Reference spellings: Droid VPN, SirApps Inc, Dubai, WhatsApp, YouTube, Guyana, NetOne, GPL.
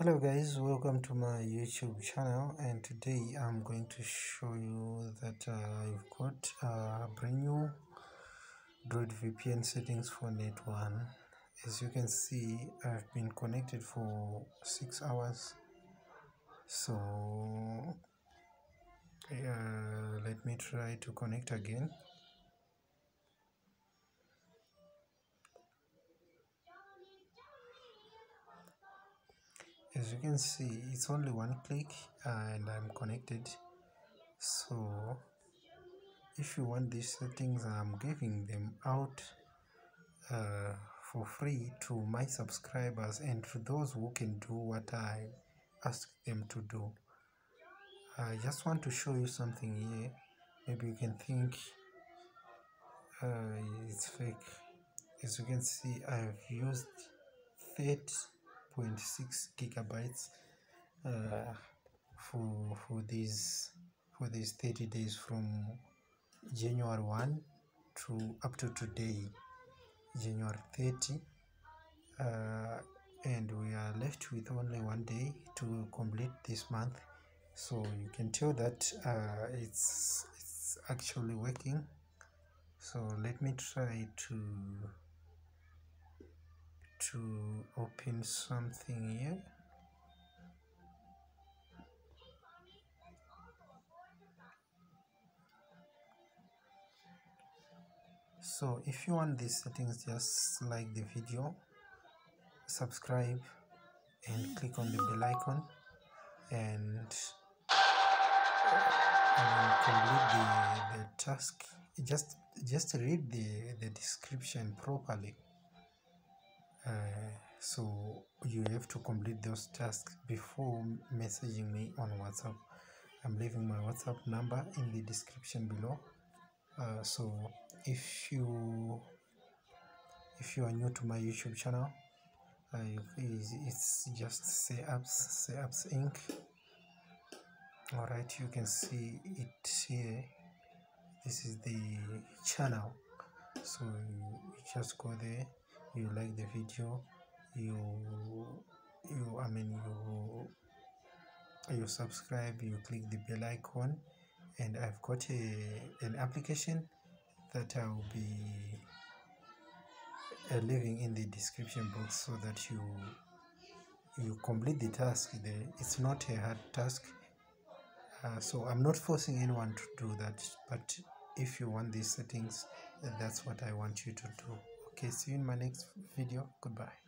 Hello guys, welcome to my YouTube channel, and today I'm going to show you that I've got a brand new Droid VPN settings for NetOne. As you can see, I've been connected for 6 hours, so let me try to connect again. As you can see, it's only one click and I'm connected. So if you want these settings, I'm giving them out for free to my subscribers and to those who can do what I ask them to do. I just want to show you something here. Maybe you can think it's fake. As you can see, I've used 30.6 gigabytes for these 30 days from January 1 to up to today, January 30, and we are left with only 1 day to complete this month. So you can tell that it's actually working. So let me try to open something here. So if you want these settings, just like the video, subscribe, and click on the bell icon, and complete the task. Just read the description properly. So you have to complete those tasks before messaging me on WhatsApp. I'm leaving my WhatsApp number in the description below. So if you are new to my YouTube channel, it's just SirApps Inc. All right, you can see it here. This is the channel. So you just go there. You like the video, you subscribe, you click the bell icon, and I've got an application that I will be leaving in the description box so that you complete the task there. It's not a hard task, so I'm not forcing anyone to do that, but if you want these settings, that's what I want you to do. Okay, see you in my next video. Goodbye.